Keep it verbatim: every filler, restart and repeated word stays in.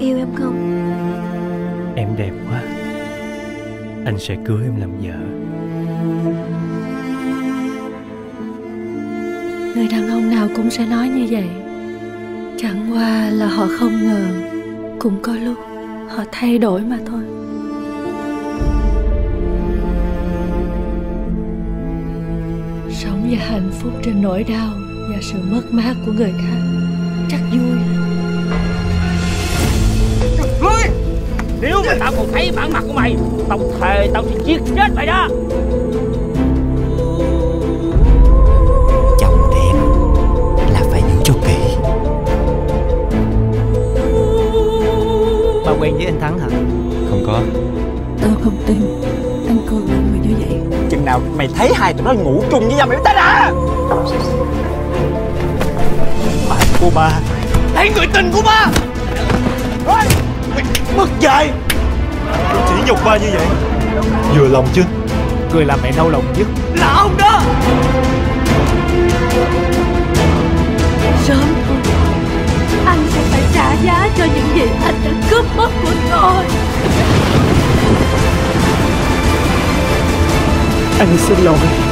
yêu em không? Em đẹp quá, anh sẽ cưới em làm vợ. Người đàn ông nào cũng sẽ nói như vậy. Chẳng qua là họ không ngờ, cũng có lúc họ thay đổi mà thôi. Sống và hạnh phúc trên nỗi đau và sự mất mát của người khác chắc vui. Ơi, nếu mà tao còn thấy bản mặt của mày, tao thề tao sẽ giết chết mày đó. Chồng đẹp là phải hiểu cho kỹ. Bà quen với anh Thắng hả? Không có. Tao không tin anh Cường là người như vậy. Chừng nào mày thấy hai tụi nó ngủ chung với nhau mày mới ta đã. Bạn của ba thấy người tình của ba. Ê, mày mất dạy. Tôi chỉ nhục ba như vậy vừa lòng chứ? Người làm mẹ đau lòng nhất là ông đó. Sớm anh sẽ phải trả giá cho những gì anh đã cướp mất của tôi. Anh xin lỗi.